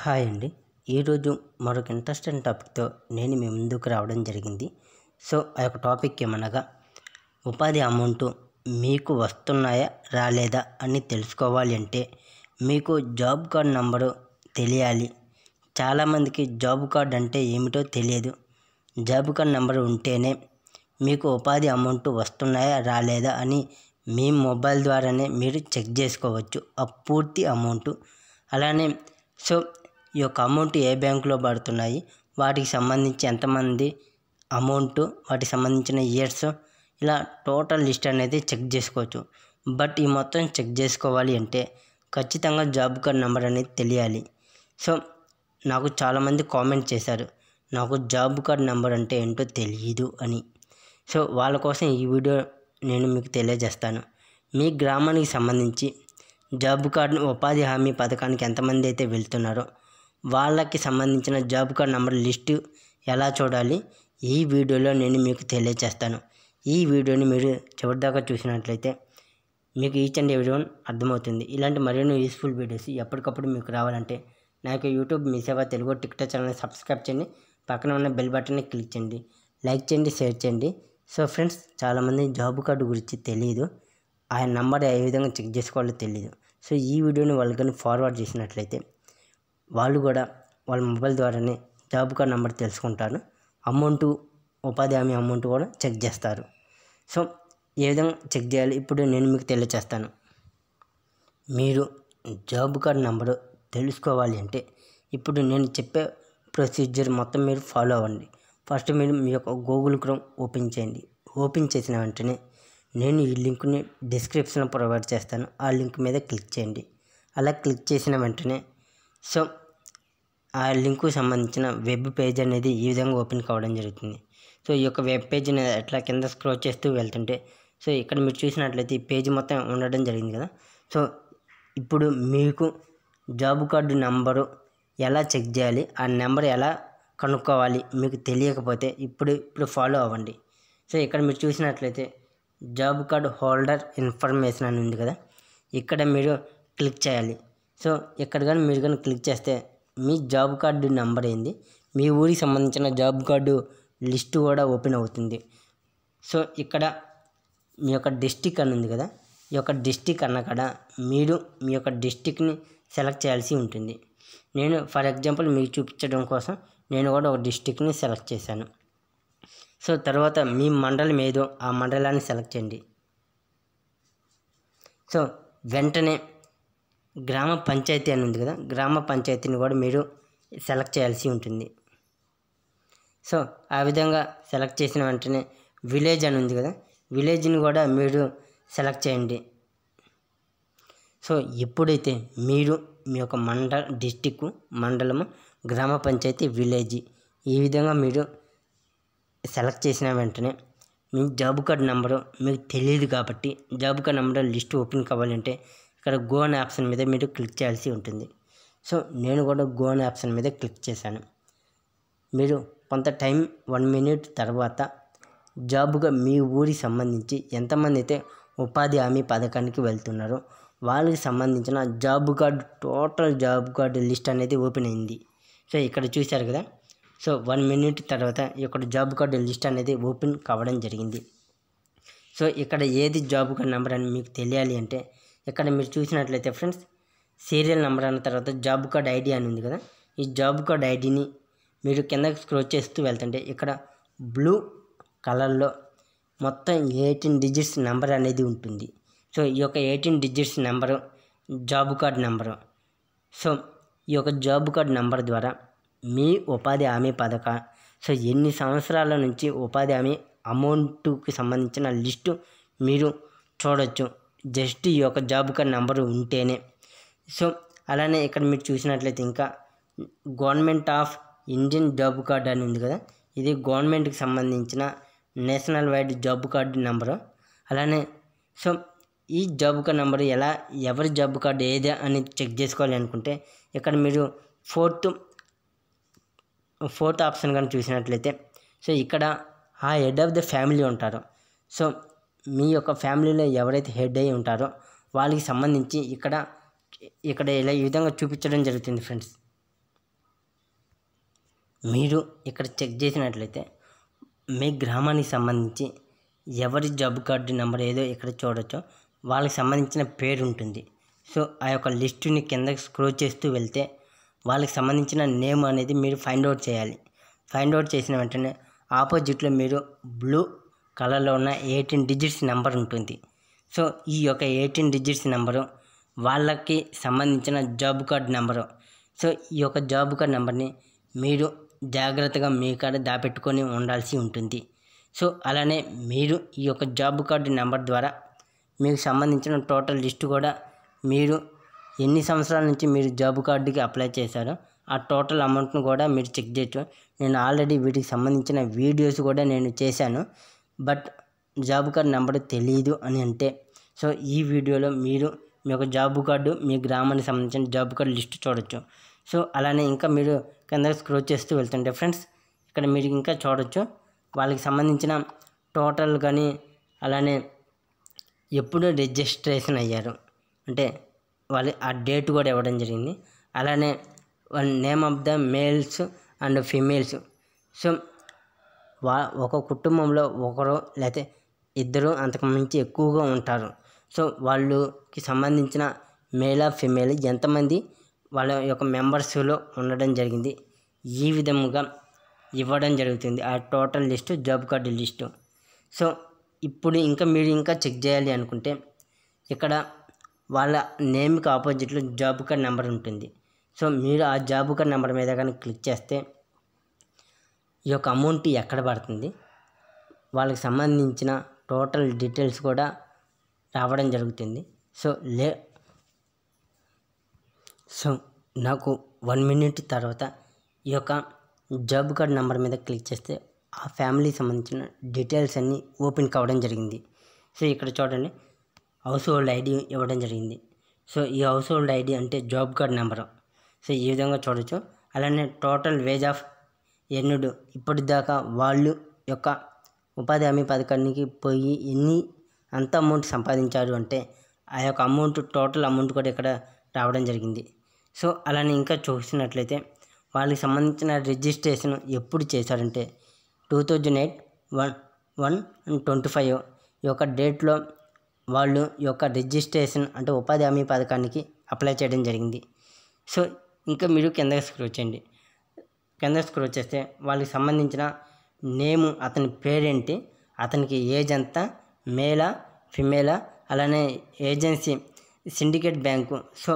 Hi అండి ఈ రోజు మరొక ఇంట్రెస్టింగ్ టాపిక్ తో నేను మీ ముందుకు రావడం జరిగింది। సో ఆ టాపిక్ ఏమనగా ఉపాధి అమౌంట్ మీకు వస్తున్నాయా రాలేదా అని తెలుసుకోవాలి అంటే మీకు జాబ్ కార్డ్ నంబరు తెలియాలి। చాలా మందికి జాబ్ కార్డ్ అంటే ఏమిటో తెలియదు। జాబ్ కార్డ్ నంబరు ఉంటేనే మీకు ఉపాధి అమౌంట్ వస్తున్నాయా రాలేదా అని మీ మొబైల్ ద్వారానే మీరు చెక్ చేసుకోవచ్చు ఆ పూర్తి అమౌంట్। అలానే సో ఈ యొక్క అమౌంట్ ఏ బ్యాంకులో పడుతున్నాయి, వాటికి సంబంధించి ఎంతమంది అమౌంట్, వాటికి సంబంధించిన ఇయర్స్, ఇలా టోటల్ లిస్ట్ అనేది చెక్ చేసుకోవచ్చు। బట్ ఈ మొత్తం చెక్ చేసుకోవాలి అంటే ఖచ్చితంగా జాబ్ కార్డ్ నెంబర్ అనేది తెలియాలి। సో నాకు చాలామంది కామెంట్ చేశారు, నాకు జాబ్ కార్డ్ నెంబర్ అంటే ఏంటో తెలియదు అని। సో వాళ్ళ కోసం ఈ వీడియో నేను మీకు తెలియజేస్తాను। మీ గ్రామానికి సంబంధించి జాబ్ కార్డు ఉపాధి హామీ పథకానికి ఎంతమంది అయితే వెళ్తున్నారో వాళ్ళకి సంబంధించిన జాబ్ కార్డ్ నెంబర్ లిస్టు ఎలా చూడాలి ఈ వీడియోలో నేను మీకు తెలియజేస్తాను। ఈ వీడియోని మీరు చివరిదాకా చూసినట్లయితే మీకు ఈచ్ అండ్ ఎవ్రీ వన్ అర్థమవుతుంది। ఇలాంటి మరెన్నో యూస్ఫుల్ వీడియోస్ ఎప్పటికప్పుడు మీకు రావాలంటే నాకు యూట్యూబ్ మీ సేవ తెలుగు టిక్టాక్ ఛానల్ని సబ్స్క్రైబ్ చేయండి, పక్కన ఉన్న బెల్ బటన్ని క్లిక్ చేయండి, లైక్ చేయండి, షేర్ చేయండి। సో ఫ్రెండ్స్, చాలామంది జాబ్ కార్డు గురించి తెలియదు, ఆ నెంబర్ ఏ విధంగా చెక్ చేసుకోవాలో తెలియదు। సో ఈ వీడియోని వాళ్ళకని ఫార్వర్డ్ చేసినట్లయితే వాళ్ళు కూడా వాళ్ళ మొబైల్ ద్వారానే జాబ్ కార్డ్ నెంబర్ తెలుసుకుంటారు, అమౌంట్ ఉపాధి హామీ అమౌంట్ కూడా చెక్ చేస్తారు। సో ఏ విధంగా చెక్ చేయాలి ఇప్పుడు నేను మీకు తెలియజేస్తాను। మీరు జాబ్ కార్డ్ నెంబరు తెలుసుకోవాలి అంటే ఇప్పుడు నేను చెప్పే ప్రొసీజర్ మొత్తం మీరు ఫాలో అవ్వండి। ఫస్ట్ మీరు మీ యొక్క గూగుల్ క్రోమ్ ఓపెన్ చేయండి। ఓపెన్ చేసిన వెంటనే నేను ఈ లింక్ని డిస్క్రిప్షన్లో ప్రొవైడ్ చేస్తాను, ఆ లింక్ మీద క్లిక్ చేయండి। అలా క్లిక్ చేసిన వెంటనే సో ఆ లింకు సంబంధించిన వెబ్ పేజ్ అనేది ఈ విధంగా ఓపెన్ కావడం జరుగుతుంది। సో ఈ యొక్క వెబ్ పేజ్ అనేది అట్లా కింద స్క్రోల్ చేస్తూ వెళ్తుంటే సో ఇక్కడ మీరు చూసినట్లయితే ఈ పేజ్ మొత్తం ఉండడం జరిగింది కదా। సో ఇప్పుడు మీకు జాబ్ కార్డు నెంబరు ఎలా చెక్ చేయాలి, ఆ నెంబర్ ఎలా కనుక్కోవాలి మీకు తెలియకపోతే ఇప్పుడు ఫాలో అవ్వండి। సో ఇక్కడ మీరు చూసినట్లయితే జాబ్ కార్డ్ హోల్డర్ ఇన్ఫర్మేషన్ అని ఉంది కదా, ఇక్కడ మీరు క్లిక్ చేయాలి। సో ఇక్కడ కానీ మీరు కానీ క్లిక్ చేస్తే మీ జాబ్ కార్డు నెంబర్ ఏంది, మీ ఊరికి సంబంధించిన జాబ్ కార్డు లిస్టు కూడా ఓపెన్ అవుతుంది। సో ఇక్కడ మీ యొక్క డిస్టిక్ అని ఉంది కదా, ఈ యొక్క డిస్టిక్ అన్న కాడ మీరు మీ యొక్క డిస్టిక్ని సెలెక్ట్ చేయాల్సి ఉంటుంది। నేను ఫర్ ఎగ్జాంపుల్ మీకు చూపించడం కోసం నేను కూడా ఒక డిస్టిక్ని సెలెక్ట్ చేశాను। సో తర్వాత మీ మండలం ఏదో ఆ మండలాన్ని సెలెక్ట్ చేయండి। సో వెంటనే గ్రామ పంచాయతీ అని ఉంది కదా, గ్రామ పంచాయతీని కూడా మీరు సెలెక్ట్ చేయాల్సి ఉంటుంది। సో ఆ విధంగా సెలెక్ట్ చేసిన వెంటనే విలేజ్ అని ఉంది కదా, విలేజ్ని కూడా మీరు సెలెక్ట్ చేయండి। సో ఎప్పుడైతే మీరు మీ యొక్క డిస్టిక్, మండలము, గ్రామ పంచాయతీ, విలేజ్ ఈ విధంగా మీరు సెలెక్ట్ చేసిన వెంటనే మీ జాబ్ కార్డ్ నెంబరు మీకు తెలియదు కాబట్టి job card number list open కావాలంటే ఇక్కడ గో అనే ఆప్షన్ మీద మీరు క్లిక్ చేయాల్సి ఉంటుంది। సో నేను కూడా గో అనే ఆప్షన్ మీద క్లిక్ చేశాను। మీరు కొంత టైం 1 నిమిషం తర్వాత జాబ్గా మీ ఊరికి సంబంధించి ఎంతమంది అయితే ఉపాధి హామీ పథకానికి వెళ్తున్నారో వాళ్ళకి సంబంధించిన job card total job card list అనేది ఓపెన్ అయింది। సో ఇక్కడ చూశారు కదా, సో 1 నిమిషం తర్వాత ఇక్కడ జాబ్ కార్డు లిస్ట్ అనేది ఓపెన్ కావడం జరిగింది। సో ఇక్కడ ఏది జాబ్ కార్డు నెంబర్ అని మీకు తెలియాలి అంటే ఇక్కడ మీరు చూసినట్లయితే ఫ్రెండ్స్, సీరియల్ నెంబర్ అన్న తర్వాత జాబ్ కార్డు ఐడి అని ఉంది కదా, ఈ జాబ్ కార్డు ఐడిని మీరు కిందకి స్క్రోల్ చేస్తూ వెళ్తుంటే ఇక్కడ బ్లూ కలర్లో మొత్తం 18 డిజిట్స్ నెంబర్ అనేది ఉంటుంది। సో ఈ యొక్క 18 digits number job card number. So ఈ యొక్క జాబ్ కార్డు నెంబర్ ద్వారా మీ ఉపాధి హామీ పథకం సో ఎన్ని సంవత్సరాల నుంచి ఉపాధి హామీ అమౌంట్కి సంబంధించిన లిస్టు మీరు చూడవచ్చు, జస్ట్ ఈ యొక్క జాబ్ కార్డ్ నెంబరు ఉంటేనే। సో అలానే ఇక్కడ మీరు చూసినట్లయితే ఇంకా government of Indian job card అని ఉంది కదా, ఇది గవర్నమెంట్కి సంబంధించిన national wide job card number. అలానే సో ఈ జాబ్ కార్డ్ నెంబరు ఎలా, ఎవరి జాబ్ కార్డు ఏది అని చెక్ చేసుకోవాలి అనుకుంటే ఇక్కడ మీరు ఫోర్త్ ఆప్షన్ కానీ చూసినట్లయితే సో ఇక్కడ ఆ హెడ్ ఆఫ్ ద ఫ్యామిలీ ఉంటారు। సో మీ యొక్క ఫ్యామిలీలో ఎవరైతే హెడ్ అయి ఉంటారో వాళ్ళకి సంబంధించి ఇక్కడ ఇలా ఈ విధంగా చూపించడం జరుగుతుంది ఫ్రెండ్స్। మీరు ఇక్కడ చెక్ చేసినట్లయితే మీ గ్రామానికి సంబంధించి ఎవరి జాబ్ కార్డు నెంబర్ ఏదో ఇక్కడ చూడొచ్చు, వాళ్ళకి సంబంధించిన పేరు ఉంటుంది. సో ఆ యొక్క లిస్టుని కిందకి స్క్రోల్ చేస్తూ వెళ్తే వాళ్ళకి సంబంధించిన నేమ్ అనేది మీరు ఫైండ్ అవుట్ చేయాలి. ఫైండ్ అవుట్ చేసిన వెంటనే ఆపోజిట్లో మీరు బ్లూ కలర్లో ఉన్న 18 digits నెంబర్ ఉంటుంది. సో ఈ యొక్క 18 digits నెంబరు వాళ్ళకి సంబంధించిన జాబ్ కార్డ్ నెంబరు. సో ఈ యొక్క జాబ్ కార్డ్ నెంబర్ని మీరు జాగ్రత్తగా మీ కాడ దాపెట్టుకొని ఉండాల్సి ఉంటుంది. సో అలానే మీరు ఈ యొక్క జాబ్ కార్డు నెంబర్ ద్వారా మీకు సంబంధించిన టోటల్ లిస్టు కూడా మీరు ఎన్ని సంవత్సరాల నుంచి మీరు జాబ్ కార్డుకి అప్లై చేశారో ఆ టోటల్ అమౌంట్ను కూడా మీరు చెక్ చేయొచ్చు. నేను ఆల్రెడీ వీటికి సంబంధించిన వీడియోస్ కూడా నేను చేశాను, బట్ జాబ్ కార్డు నెంబర్ తెలియదు అని అంటే సో ఈ వీడియోలో మీరు మీ యొక్క జాబ్ కార్డు మీ గ్రామానికి సంబంధించిన జాబ్ కార్డు లిస్టు చూడొచ్చు. సో అలానే ఇంకా మీరు కింద స్క్రోల్ చేస్తూ వెళ్తుంటే ఫ్రెండ్స్ ఇక్కడ మీరు ఇంకా చూడొచ్చు వాళ్ళకి సంబంధించిన టోటల్ కానీ అలానే ఎప్పుడు రిజిస్ట్రేషన్ అయ్యారు అంటే వాళ్ళ ఆ డేట్ కూడా ఇవ్వడం జరిగింది. అలానే name of the males and females. So ఒక కుటుంబంలో ఒకరు లేకపోతే ఇద్దరు అంతకుమించి ఎక్కువగా ఉంటారు. సో వాళ్ళకి సంబంధించిన మేల్ ఆఫ్ ఫీమేల్ ఎంతమంది వాళ్ళ యొక్క మెంబర్స్లో ఉండడం జరిగింది ఈ విధముగా ఇవ్వడం జరుగుతుంది ఆ total list job card list. So ఇప్పుడు ఇంకా మీరు ఇంకా చెక్ చేయాలి అనుకుంటే ఇక్కడ వాళ్ళ నేమ్కి ఆపోజిట్లో జాబ్ కార్డ్ నెంబర్ ఉంటుంది. సో మీరు ఆ జాబ్ కార్డ్ నెంబర్ మీద కానీ క్లిక్ చేస్తే ఈ యొక్క అమౌంట్ ఎక్కడ పడుతుంది వాళ్ళకి సంబంధించిన టోటల్ డీటెయిల్స్ కూడా రావడం జరుగుతుంది. సో నాకు 1 minute తర్వాత ఈ యొక్క జాబ్ కార్డ్ నెంబర్ మీద క్లిక్ చేస్తే ఆ ఫ్యామిలీకి సంబంధించిన డీటెయిల్స్ అన్నీ ఓపెన్ కావడం జరిగింది. సో ఇక్కడ చూడండి హౌస్ హోల్డ్ ఐడి ఇవ్వడం జరిగింది. సో ఈ హౌస్ హోల్డ్ ఐడి అంటే జాబ్ కార్డ్ నెంబరు. సో ఈ విధంగా చూడొచ్చు. అలానే టోటల్ వేజ్ ఆఫ్ ఎర్నుడు ఇప్పటిదాకా వాళ్ళు యొక్క ఉపాధి హామీ పథకానికి పోయి ఎన్ని అంత అమౌంట్ సంపాదించారు అంటే ఆ యొక్క అమౌంట్ టోటల్ అమౌంట్ కూడా ఇక్కడ రావడం జరిగింది. సో అలానే ఇంకా చూసినట్లయితే వాళ్ళకి సంబంధించిన రిజిస్ట్రేషన్ ఎప్పుడు చేశారంటే 2008 1/1/25 ఈ యొక్క డేట్లో వాళ్ళు ఈ యొక్క రిజిస్ట్రేషన్ అంటే ఉపాధి హామీ పథకానికి అప్లై చేయడం జరిగింది. సో ఇంకా మీరు కిందకి స్క్రోల్ చేయండి. కిందకి స్క్రోల్ చేస్తే వాళ్ళకి సంబంధించిన నేము అతని పేరేంటి, అతనికి ఏజ్ ఎంత, మేలా ఫిమేలా, అలానే ఏజెన్సీ సిండికేట్ బ్యాంకు. సో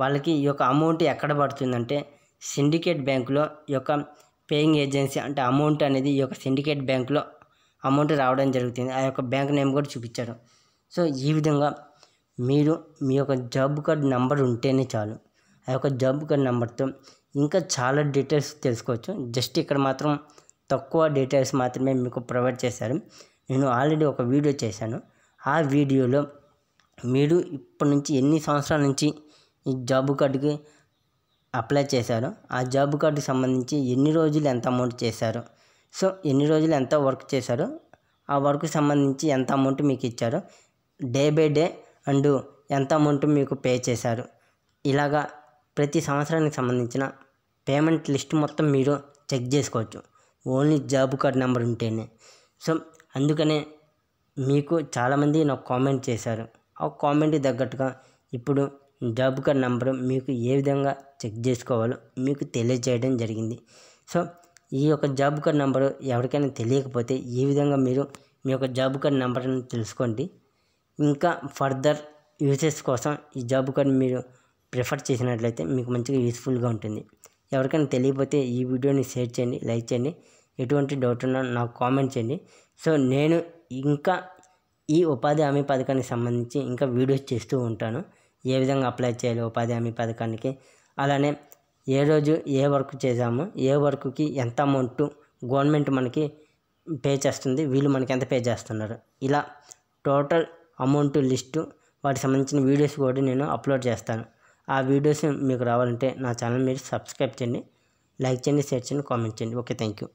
వాళ్ళకి ఈ యొక్క అమౌంట్ ఎక్కడ పడుతుందంటే సిండికేట్ బ్యాంకులో ఈ యొక్క పేయింగ్ ఏజెన్సీ అంటే అమౌంట్ అనేది ఈ యొక్క సిండికేట్ బ్యాంకులో అమౌంట్ రావడం జరుగుతుంది. ఆ యొక్క బ్యాంక్ నేమ్ కూడా చూపించారు. సో ఈ విధంగా మీరు మీ యొక్క జాబ్ కార్డ్ నెంబర్ ఉంటేనే చాలు. ఆ యొక్క జాబ్ కార్డ్ నెంబర్తో ఇంకా చాలా డీటెయిల్స్ తెలుసుకోవచ్చు. జస్ట్ ఇక్కడ మాత్రం తక్కువ డీటెయిల్స్ మాత్రమే మీకు ప్రొవైడ్ చేశారు. నేను ఆల్రెడీ ఒక వీడియో చేశాను. ఆ వీడియోలో మీరు ఇప్పటి నుంచి ఎన్ని సంవత్సరాల నుంచి ఈ జాబ్ కార్డుకి అప్లై చేశారు, ఆ జాబ్ కార్డుకి సంబంధించి ఎన్ని రోజులు ఎంత అమౌంట్ చేశారు, సో ఎన్ని రోజులు ఎంత వర్క్ చేశారు, ఆ వర్క్ సంబంధించి ఎంత అమౌంట్ మీకు ఇచ్చారు, డే బై డే అండ్ ఎంత అమౌంట్ మీకు పే చేశారు, ఇలాగా ప్రతి సంవత్సరానికి సంబంధించిన పేమెంట్ లిస్ట్ మొత్తం మీరు చెక్ చేసుకోవచ్చు ఓన్లీ జాబ్ కార్డ్ నెంబర్ ఉంటేనే. సో అందుకనే మీకు చాలామంది నాకు కామెంట్ చేశారు. ఆ కామెంట్ తగ్గట్టుగా ఇప్పుడు జాబ్ కార్డ్ నెంబరు మీకు ఏ విధంగా చెక్ చేసుకోవాలో మీకు తెలియజేయడం జరిగింది. సో ఈ యొక్క జాబ్ కార్డ్ నెంబరు ఎవరికైనా తెలియకపోతే ఈ విధంగా మీరు మీ యొక్క జాబ్ కార్డ్ నెంబర్ని తెలుసుకోండి. ఇంకా ఫర్దర్ యూజెస్ కోసం ఈ జాబ్ కార్డ్ మీరు ప్రిఫర్ చేసినట్లయితే మీకు మంచిగా యూస్ఫుల్గా ఉంటుంది. ఎవరికైనా తెలియకపోతే ఈ వీడియోని షేర్ చేయండి, లైక్ చేయండి, ఎటువంటి డౌట్ ఉన్నా నాకు కామెంట్ చేయండి. సో నేను ఇంకా ఈ ఉపాధి హామీ పథకానికి సంబంధించి ఇంకా వీడియోస్ చేస్తూ ఉంటాను. ఏ విధంగా అప్లై చేయాలి ఉపాధి హామీ పథకానికి, అలానే ఏ రోజు ఏ వర్క్ చేసాము, ఏ వర్క్కి ఎంత అమౌంట్ గవర్నమెంట్ మనకి పే చేస్తుంది, వీళ్ళు మనకి ఎంత పే చేస్తున్నారు, ఇలా టోటల్ అమౌంట్ లిస్టు వాటి సంబంధించిన వీడియోస్ కూడా నేను అప్లోడ్ చేస్తాను. ఆ వీడియోస్ మీకు రావాలంటే నా ఛానల్ మీరు సబ్స్క్రైబ్ చేయండి, లైక్ చేయండి, షేర్ చేయండి, కామెంట్ చేయండి. Okay, thank you.